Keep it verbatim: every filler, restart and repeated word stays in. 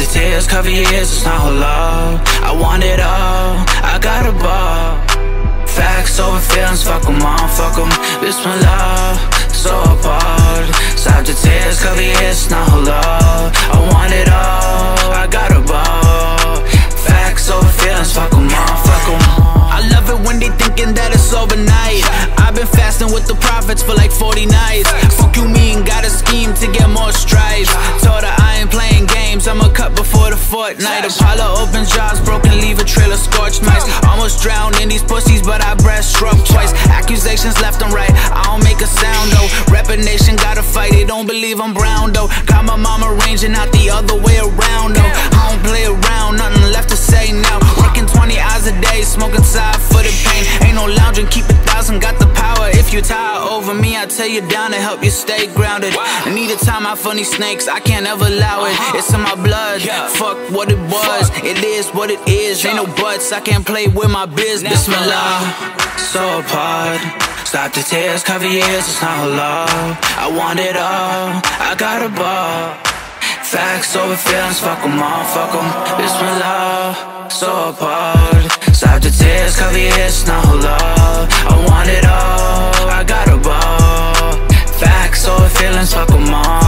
the tears, cover years, it's not halal. I want it all, I got a ball. Facts over feelings, fuck them all, fuck them. Bismillah, so appalled. Stop the tears, cover years, it's not halal. I want it all, I got a ball. Facts over feelings, fuck them all, fuck them. I love it when they thinking that it's overnight. I've been fasting with the prophets for like forty nights. Fuck you mean, got a scheme to get more stripes. Told her I ain't playing games, I'ma cut before the fortnight. Apollo open jobs, broken, leave a trail of scorched mice. Almost drowned in these pussies, but I breaststroke twice. Accusations left and right, I don't make a sound though. Reppin' nation, gotta fight, they don't believe I'm brown though. Got my mama ranging out the other way around though. I don't play around, nothing left to say now. Working twenty hours a day, smoking side for the pain. Ain't no lounging, keep a thousand, got the power. If you tire over me, I tear you down to help you stay grounded. I need a time out for these snakes, I can't ever allow it. It's in my blood, fuck what it was. It is what it is, ain't no buts, I can't play with my business. Bismillah, so apart. Stop the tears, cover years, it's not halal. I want it all, I got a ball. Facts over feelings, fuck them all, fuck them. Bismillah, so apart. Stop the tears, cover years, it's not halal. I want it all, I got a ball. Facts over feelings, fuck them all.